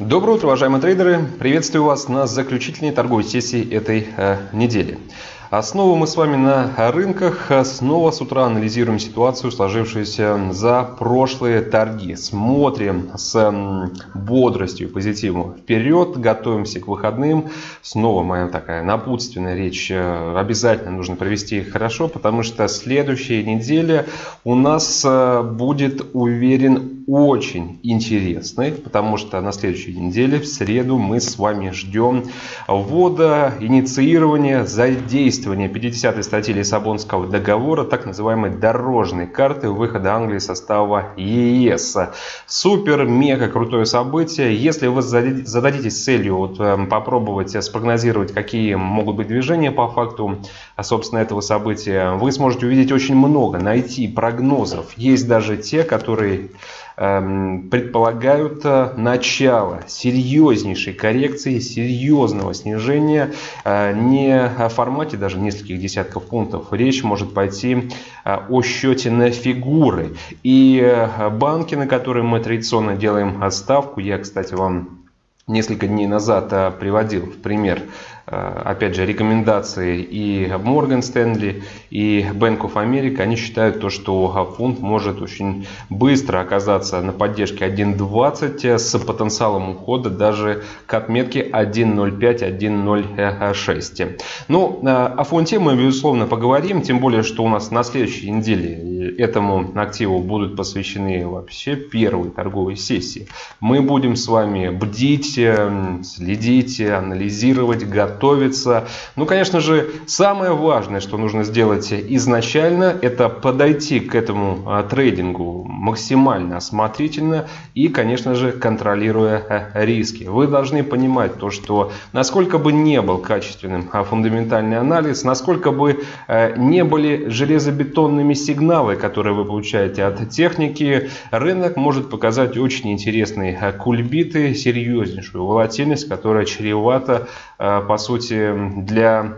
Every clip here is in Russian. Доброе утро, уважаемые трейдеры! Приветствую вас на заключительной торговой сессии этой недели. Снова мы с вами на рынках, снова с утра анализируем ситуацию, сложившуюся за прошлые торги. Смотрим с бодростью и позитивом вперед, готовимся к выходным. Снова моя такая напутственная речь, обязательно нужно провести хорошо, потому что следующая неделя у нас будет, уверен, очень интересный, потому что на следующей неделе, в среду, мы с вами ждем ввода, инициирования, задействования 50-й статьи Лиссабонского договора, так называемой дорожной карты выхода Англии из состава ЕС. Супер-мега-крутое событие. Если вы зададитесь целью попробовать спрогнозировать, какие могут быть движения по факту, собственно, этого события, вы сможете увидеть очень много, найти прогнозов. Есть даже те, которые предполагают начало серьезнейшей коррекции, серьезного снижения не в формате даже нескольких десятков пунктов. Речь может пойти о счете на фигуры. И банки, на которые мы традиционно делаем ставку, я, кстати, вам несколько дней назад приводил в пример, опять же, рекомендации и Morgan Stanley, и Bank of America, они считают то, что фунт может очень быстро оказаться на поддержке 1.20 с потенциалом ухода даже к отметке 1.05-1.06. Ну, о фунте мы, безусловно, поговорим, тем более, что у нас на следующей неделе этому активу будут посвящены вообще первые торговые сессии. Мы будем с вами бдить, следить, анализировать, готовиться. Ну, конечно же, самое важное, что нужно сделать изначально, это подойти к этому трейдингу максимально осмотрительно и, конечно же, контролируя риски. Вы должны понимать то, что насколько бы не был качественным фундаментальный анализ, насколько бы не были железобетонными сигналы, которые вы получаете от техники, рынок может показать очень интересные кульбиты, серьезнейшую волатильность, которая чревата, по сути, для,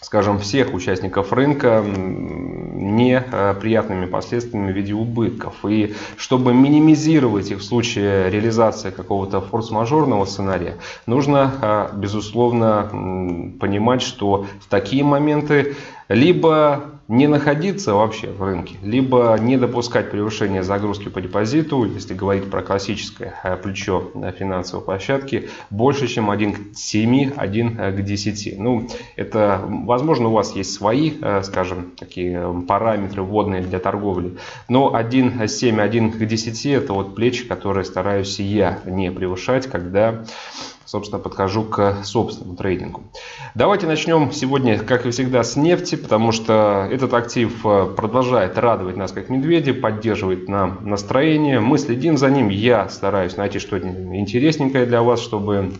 скажем, всех участников рынка неприятными последствиями в виде убытков. И чтобы минимизировать их в случае реализации какого-то форс-мажорного сценария, нужно, безусловно, понимать, что в такие моменты либо не находиться вообще в рынке, либо не допускать превышения загрузки по депозиту, если говорить про классическое плечо финансовой площадки, больше, чем 1 к 7, 1 к 10. Ну, это, возможно, у вас есть свои, скажем, такие параметры вводные для торговли, но 1 к 7, 1 к 10 – это вот плечи, которые стараюсь я не превышать, когда, собственно, подхожу к собственному трейдингу. Давайте начнем сегодня, как и всегда, с нефти, потому что этот актив продолжает радовать нас, как медведи, поддерживает нам настроение. Мы следим за ним, я стараюсь найти что-нибудь интересненькое для вас, чтобы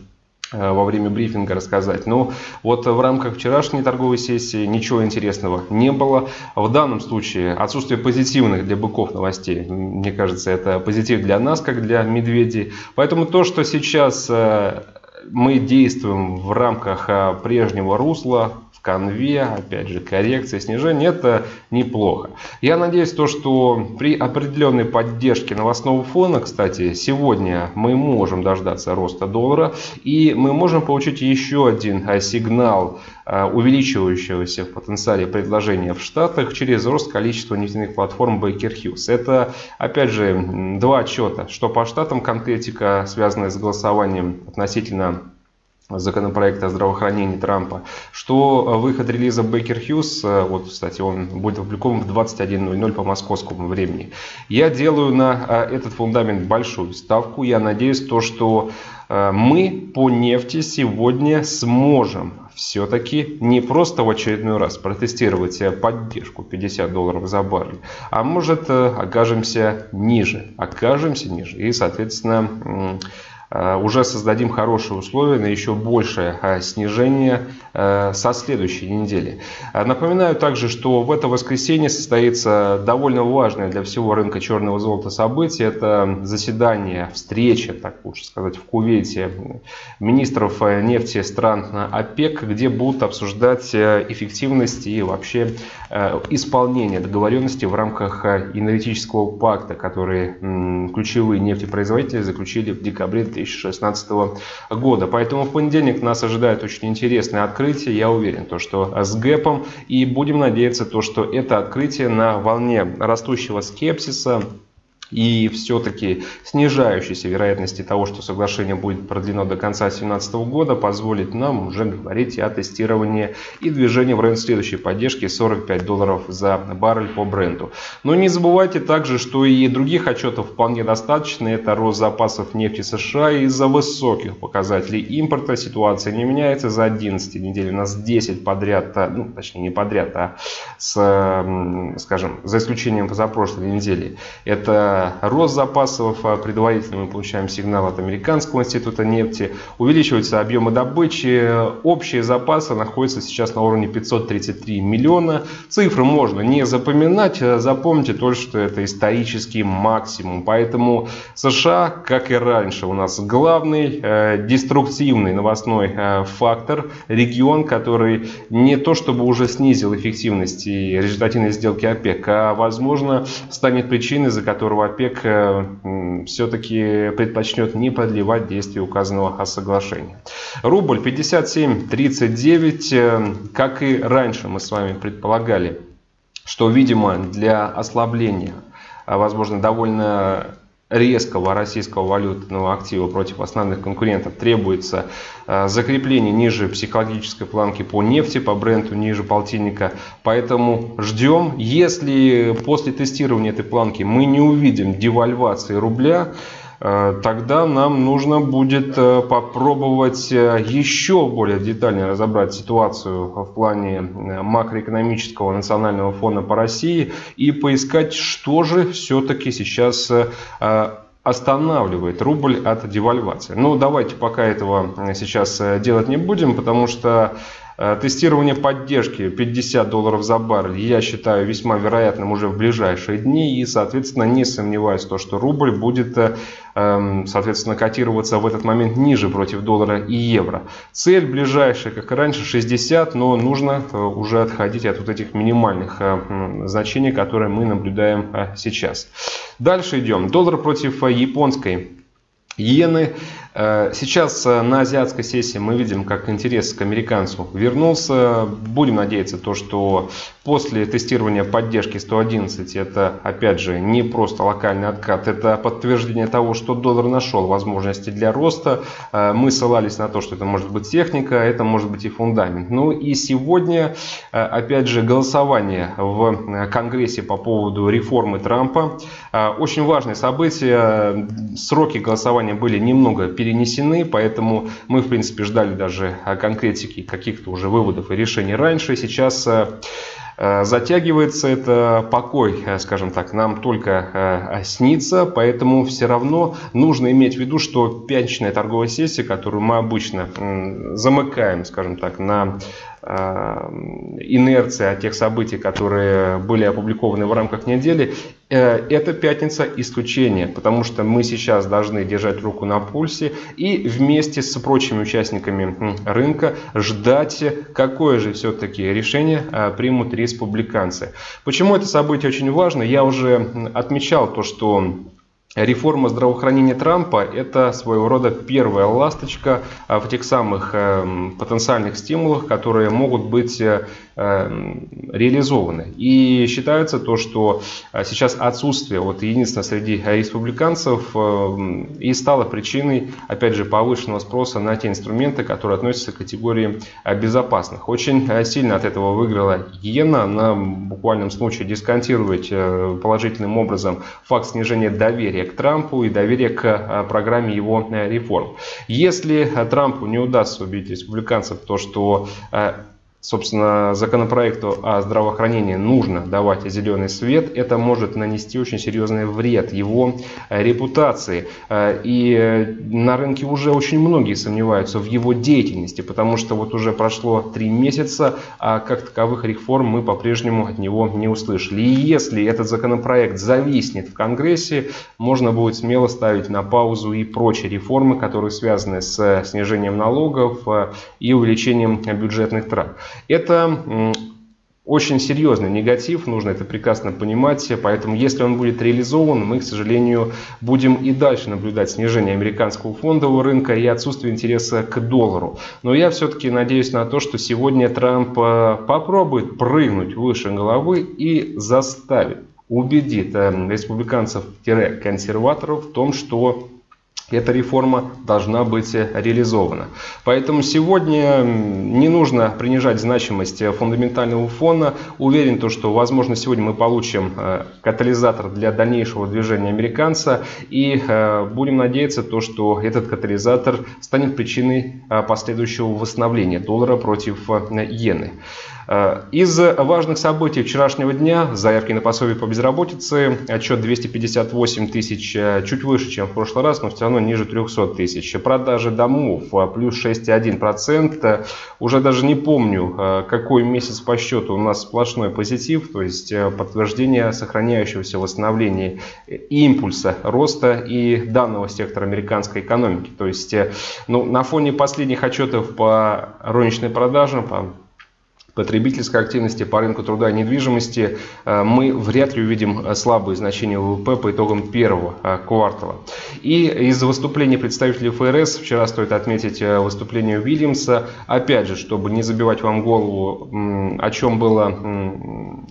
во время брифинга рассказать. Но вот в рамках вчерашней торговой сессии ничего интересного не было. В данном случае отсутствие позитивных для быков новостей, мне кажется, это позитив для нас, как для медведей. Поэтому то, что сейчас мы действуем в рамках прежнего русла, в конве, опять же, коррекция, снижение, это неплохо. Я надеюсь, то, что при определенной поддержке новостного фона, кстати, сегодня мы можем дождаться роста доллара, и мы можем получить еще один сигнал увеличивающегося в потенциале предложения в Штатах через рост количества нефтяных платформ Baker Hughes. Это, опять же, два отчета, что по Штатам конкретика, связанная с голосованием относительно законопроекта о здравоохранении Трампа, что выход релиза Baker Hughes, вот, кстати, он будет опубликован в 21:00 по московскому времени. Я делаю на этот фундамент большую ставку. Я надеюсь, то, что мы по нефти сегодня сможем все-таки не просто в очередной раз протестировать поддержку $50 за баррель, а может окажемся ниже и, соответственно, уже создадим хорошие условия на еще большее снижение со следующей недели. Напоминаю также, что в это воскресенье состоится довольно важное для всего рынка черного золота событие. Это заседание, встреча, так лучше сказать, в Кувейте министров нефти стран ОПЕК, где будут обсуждать эффективность и вообще исполнение договоренности в рамках энергетического пакта, который ключевые нефтепроизводители заключили в декабре 2016 года. Поэтому в понедельник нас ожидает очень интересное открытие. Я уверен, что с гэпом. И будем надеяться, что это открытие на волне растущего скепсиса и все-таки снижающейся вероятности того, что соглашение будет продлено до конца 2017 года, позволит нам уже говорить о тестировании и движении в район следующей поддержки $45 за баррель по бренду. Но не забывайте также, что и других отчетов вполне достаточно. Это рост запасов нефти США из-за высоких показателей импорта. Ситуация не меняется. За 11 недель у нас 10 подряд, ну точнее не подряд, а скажем, за исключением позапрошлой недели. Это рост запасов, предварительно мы получаем сигнал от Американского института нефти, увеличиваются объемы добычи, общие запасы находятся сейчас на уровне 533 миллиона. Цифры можно не запоминать, запомните только, что это исторический максимум. Поэтому США, как и раньше, у нас главный деструктивный новостной фактор, регион, который не то чтобы уже снизил эффективность и результативность сделки ОПЕК, а возможно станет причиной, за которого ОПЕК все-таки предпочтет не продлевать действие указанного соглашения. Рубль 57.39, как и раньше мы с вами предполагали, что, видимо, для ослабления, возможно, довольно резкого российского валютного актива против основных конкурентов требуется закрепление ниже психологической планки по нефти, по бренду ниже полтинника. Поэтому ждем. Если после тестирования этой планки мы не увидим девальвации рубля, тогда нам нужно будет попробовать еще более детально разобрать ситуацию в плане макроэкономического национального фона по России и поискать, что же все-таки сейчас останавливает рубль от девальвации. Ну, давайте пока этого сейчас делать не будем, потому что тестирование поддержки $50 за баррель я считаю весьма вероятным уже в ближайшие дни. И, соответственно, не сомневаюсь в том, что рубль будет, соответственно, котироваться в этот момент ниже против доллара и евро. Цель ближайшая, как и раньше, 60, но нужно уже отходить от вот этих минимальных значений, которые мы наблюдаем сейчас. Дальше идем. Доллар против японской иены. Сейчас на азиатской сессии мы видим, как интерес к американцу вернулся. Будем надеяться, что после тестирования поддержки 111 это, опять же, не просто локальный откат, это подтверждение того, что доллар нашел возможности для роста. Мы ссылались на то, что это может быть техника, это может быть и фундамент. Ну и сегодня, опять же, голосование в Конгрессе по поводу реформы Трампа. Очень важное событие. Сроки голосования были немного перенесены, поэтому мы, в принципе, ждали даже конкретики каких-то уже выводов и решений раньше. Сейчас затягивается это, покой, скажем так, нам только снится, поэтому все равно нужно иметь в виду, что пятничная торговая сессия, которую мы обычно замыкаем, скажем так, на инерция тех событий, которые были опубликованы в рамках недели, эта пятница исключение, потому что мы сейчас должны держать руку на пульсе и вместе с прочими участниками рынка ждать, какое же все-таки решение примут республиканцы. Почему это событие очень важно? Я уже отмечал то, что реформа здравоохранения Трампа – это своего рода первая ласточка в тех самых потенциальных стимулах, которые могут быть реализованы. И считается то, что сейчас отсутствие единства среди республиканцев и стало причиной, опять же, повышенного спроса на те инструменты, которые относятся к категории безопасных. Очень сильно от этого выиграла иена. Она в буквальном случае дисконтирует положительным образом факт снижения доверия к Трампу и доверия к программе его реформ. Если Трампу не удастся убедить республиканцев, то что, собственно, законопроекту о здравоохранении нужно давать зеленый свет, это может нанести очень серьезный вред его репутации. И на рынке уже очень многие сомневаются в его деятельности, потому что вот уже прошло 3 месяца, а как таковых реформ мы по-прежнему от него не услышали. И если этот законопроект зависнет в Конгрессе, можно будет смело ставить на паузу и прочие реформы, которые связаны с снижением налогов и увеличением бюджетных трат. Это очень серьезный негатив, нужно это прекрасно понимать, поэтому если он будет реализован, мы, к сожалению, будем и дальше наблюдать снижение американского фондового рынка и отсутствие интереса к доллару. Но я все-таки надеюсь на то, что сегодня Трамп попробует прыгнуть выше головы и заставит, убедит республиканцев-консерваторов в том, что эта реформа должна быть реализована. Поэтому сегодня не нужно принижать значимость фундаментального фона. Уверен, что, возможно, сегодня мы получим катализатор для дальнейшего движения американца. И будем надеяться, что этот катализатор станет причиной последующего восстановления доллара против иены. Из важных событий вчерашнего дня: заявки на пособие по безработице, отчет 258 тысяч, чуть выше, чем в прошлый раз, но все равно ниже 300 тысяч. Продажи домов плюс 6,1%. Уже даже не помню, какой месяц по счету у нас сплошной позитив, то есть подтверждение сохраняющегося восстановления импульса роста и данного сектора американской экономики. То есть на фоне последних отчетов по розничной продажам, потребительской активности, по рынку труда и недвижимости мы вряд ли увидим слабые значения ВВП по итогам первого квартала. И из выступлений представителей ФРС вчера стоит отметить выступление Уильямса. Опять же, чтобы не забивать вам голову, о чем было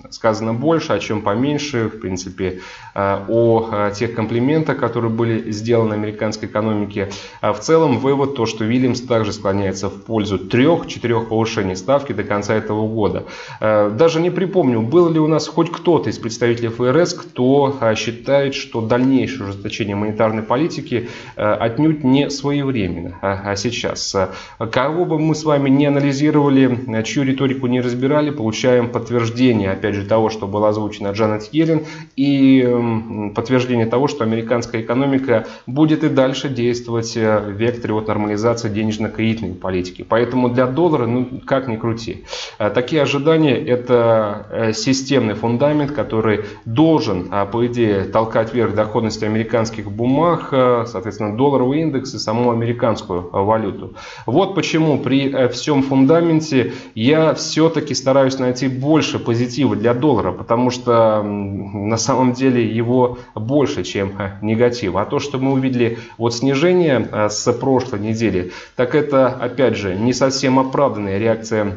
сказано больше, о чем поменьше, в принципе, о тех комплиментах, которые были сделаны американской экономике. В целом вывод то, что Уильямс также склоняется в пользу 3-4 повышений ставки до конца этого года. Даже не припомню, был ли у нас хоть кто-то из представителей ФРС, кто считает, что дальнейшее ужесточение монетарной политики отнюдь не своевременно, а сейчас. Кого бы мы с вами не анализировали, чью риторику не разбирали, получаем подтверждение, опять же, того, что было озвучено Джанет Йеллен, и подтверждение того, что американская экономика будет и дальше действовать в векторе от нормализации денежно-кредитной политики. Поэтому для доллара, как ни крути, такие ожидания — это системный фундамент, который должен, по идее, толкать вверх доходности американских бумаг, соответственно, долларовый индекс и саму американскую валюту. Вот почему при всем фундаменте я все-таки стараюсь найти больше позитива для доллара, потому что на самом деле его больше, чем негатива. А то, что мы увидели снижение с прошлой недели, так это, опять же, не совсем оправданная реакция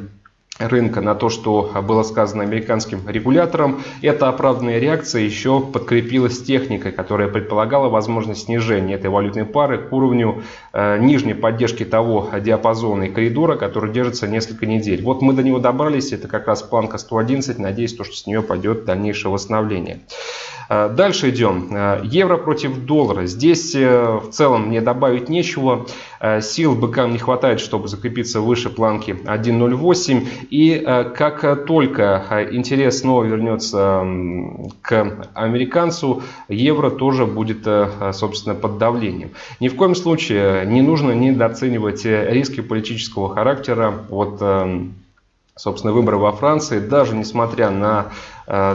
рынка на то, что было сказано американским регулятором. Эта оправданная реакция еще подкрепилась техникой, которая предполагала возможность снижения этой валютной пары к уровню нижней поддержки того диапазона и коридора, который держится несколько недель. Вот мы до него добрались, это как раз планка 111, надеюсь, что с нее пойдет дальнейшее восстановление. Дальше идем. Евро против доллара. Здесь в целом мне добавить нечего. Сил быкам не хватает, чтобы закрепиться выше планки 1.08. И как только интерес снова вернется к американцу, евро тоже будет, собственно, под давлением. Ни в коем случае не нужно недооценивать риски политического характера от, собственно, выборов во Франции. Даже несмотря на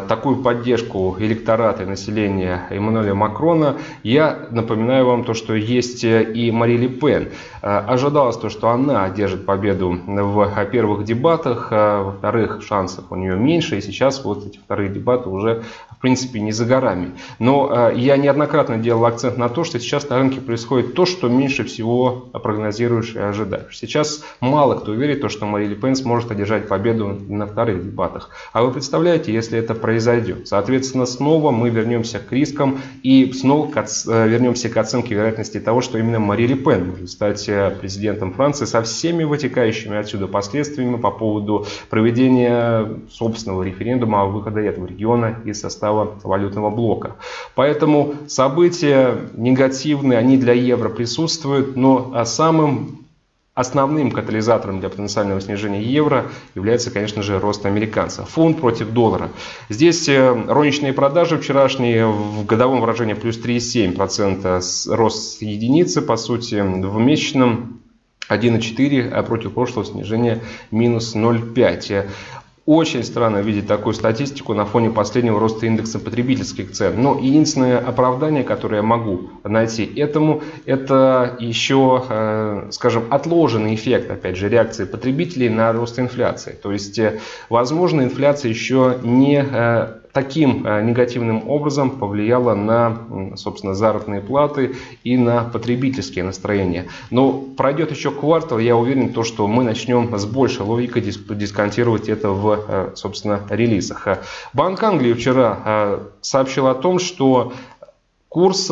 такую поддержку электората и населения Эммануэля Макрона, я напоминаю вам то, что есть и Марин Ле Пен. Ожидалось то, что она одержит победу в первых дебатах, во вторых шансов у нее меньше, и сейчас эти вторые дебаты уже, в принципе, не за горами. Но я неоднократно делал акцент на то, что сейчас на рынке происходит то, что меньше всего прогнозируешь и ожидаешь. Сейчас мало кто верит, что Марин Ле Пен сможет одержать победу на вторых дебатах. А вы представляете, если это произойдет. Соответственно, снова мы вернемся к рискам и снова вернемся к оценке вероятности того, что именно Марин Ле Пен может стать президентом Франции со всеми вытекающими отсюда последствиями по поводу проведения собственного референдума о выходе этого региона из состава валютного блока. Поэтому события негативные, они для евро присутствуют, но основным катализатором для потенциального снижения евро является, конечно же, рост американца. Фунт против доллара. Здесь розничные продажи вчерашние в годовом выражении плюс 3,7%, рост с единицы, по сути, в месячном 1,4, а против прошлого снижения минус 0,5. Очень странно видеть такую статистику на фоне последнего роста индекса потребительских цен. Но единственное оправдание, которое я могу найти этому, это еще, скажем, отложенный эффект, опять же, реакции потребителей на рост инфляции. То есть, возможно, инфляция еще не таким негативным образом повлияла на, собственно, заработные платы и на потребительские настроения. Но пройдет еще квартал, я уверен, то, что мы начнем с большей логикой дисконтировать это в, собственно, релизах. Банк Англии вчера сообщил о том, что курс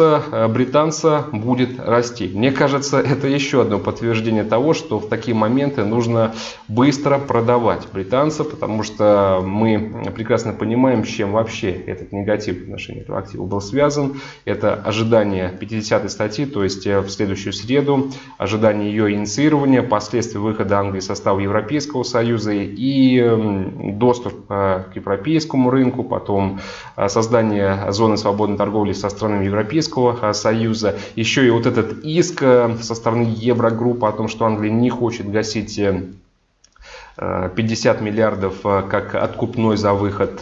британца будет расти. Мне кажется, это еще одно подтверждение того, что в такие моменты нужно быстро продавать британца, потому что мы прекрасно понимаем, с чем вообще этот негатив в отношении этого актива был связан. Это ожидание 50-й статьи, то есть в следующую среду, ожидание ее инициирования, последствия выхода Англии из состава Европейского Союза и доступ к европейскому рынку, потом создание зоны свободной торговли со странами Европейского Союза, еще и вот этот иск со стороны Еврогруппы о том, что Англия не хочет гасить 50 миллиардов как откупной за выход.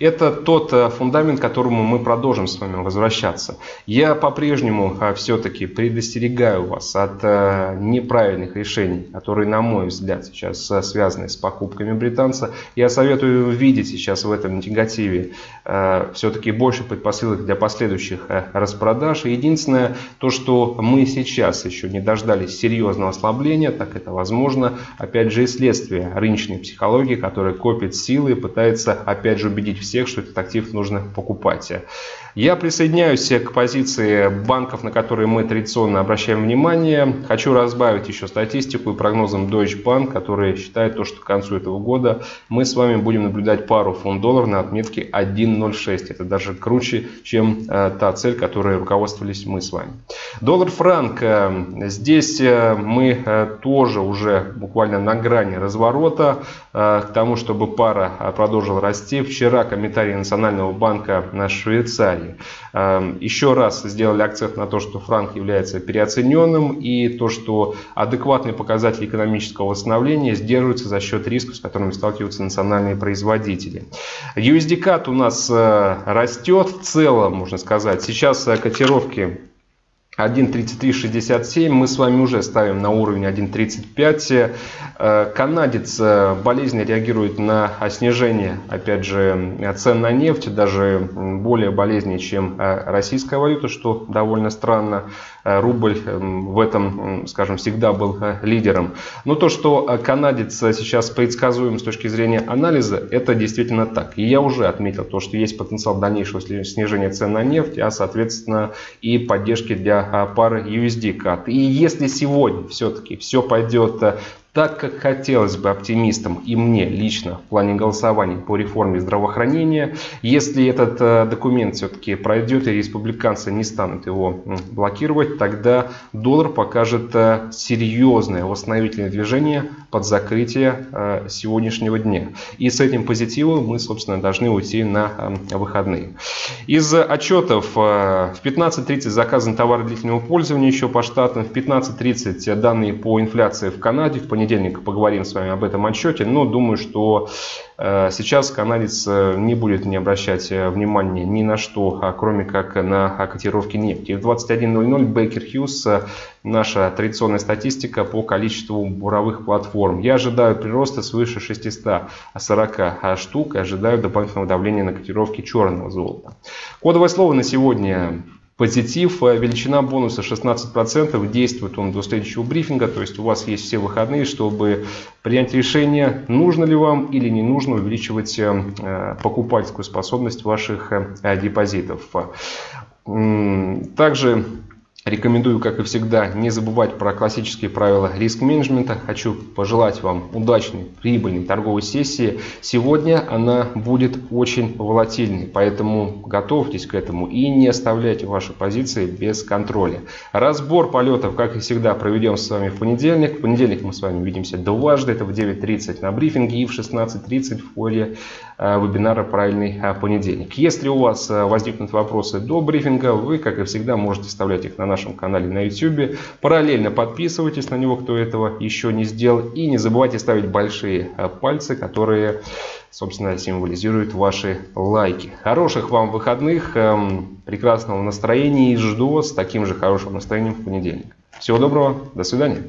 Это тот фундамент, к которому мы продолжим с вами возвращаться. Я по-прежнему все-таки предостерегаю вас от неправильных решений, которые, на мой взгляд, сейчас связаны с покупками британца. Я советую видеть сейчас в этом негативе все-таки больше предпосылок для последующих распродаж. И единственное, то, что мы сейчас еще не дождались серьезного ослабления, так это возможно, опять же, и следствие рыночной психологии, которая копит силы и пытается опять же убедить всех, что этот актив нужно покупать. Я присоединяюсь к позиции банков, на которые мы традиционно обращаем внимание. Хочу разбавить еще статистику и прогнозом Deutsche Bank, который считает то, что к концу этого года мы с вами будем наблюдать пару фунт-доллар на отметке 1.06. Это даже круче, чем та цель, которой руководствовались мы с вами. Доллар-франк. Здесь мы тоже уже буквально на грани разворота к тому, чтобы пара продолжила расти. Вчера комментарии Национального банка Швейцарии еще раз сделали акцент на то, что франк является переоцененным и то, что адекватные показатели экономического восстановления сдерживаются за счет рисков, с которыми сталкиваются национальные производители. USD-CAD у нас растет в целом, можно сказать. Сейчас котировки 1.3367, мы с вами уже ставим на уровень 1.35. Канадец болезненно реагирует на снижение, опять же, цен на нефть, даже более болезненно, чем российская валюта, что довольно странно. Рубль в этом, скажем, всегда был лидером. Но то, что канадец сейчас предсказуем с точки зрения анализа, это действительно так. И я уже отметил то, что есть потенциал дальнейшего снижения цен на нефть, а, соответственно, и поддержки для пары USD-CAD. И если сегодня все-таки все пойдет так, как хотелось бы оптимистам и мне лично в плане голосования по реформе здравоохранения, если этот документ все-таки пройдет и республиканцы не станут его блокировать, тогда доллар покажет серьезное восстановительное движение под закрытие сегодняшнего дня. И с этим позитивом мы, собственно, должны уйти на выходные. Из отчетов в 15.30 заказан товар длительного пользования еще по штатам, в 15.30 данные по инфляции в Канаде, в понедельник поговорим с вами об этом отчете, но думаю, что сейчас канадец не будет не обращать внимания ни на что, кроме как на котировки нефти. В 21.00 Baker Hughes, наша традиционная статистика по количеству буровых платформ. Я ожидаю прироста свыше 640 штук, ожидаю дополнительного давления на котировки черного золота. Кодовое слово на сегодня – позитив, величина бонуса 16%, действует он до следующего брифинга, то есть у вас есть все выходные, чтобы принять решение, нужно ли вам или не нужно увеличивать покупательскую способность ваших депозитов. Также рекомендую, как и всегда, не забывать про классические правила риск-менеджмента. Хочу пожелать вам удачной, прибыльной торговой сессии. Сегодня она будет очень волатильной, поэтому готовьтесь к этому и не оставляйте ваши позиции без контроля. Разбор полетов, как и всегда, проведем с вами в понедельник. В понедельник мы с вами увидимся дважды, это в 9.30 на брифинге и в 16.30 в ходе вебинара «Правильный понедельник». Если у вас возникнут вопросы до брифинга, вы, как и всегда, можете оставлять их на нашем канале на YouTube. Параллельно подписывайтесь на него, кто этого еще не сделал. И не забывайте ставить большие пальцы, которые, собственно, символизируют ваши лайки. Хороших вам выходных, прекрасного настроения и жду вас с таким же хорошим настроением в понедельник. Всего доброго, до свидания.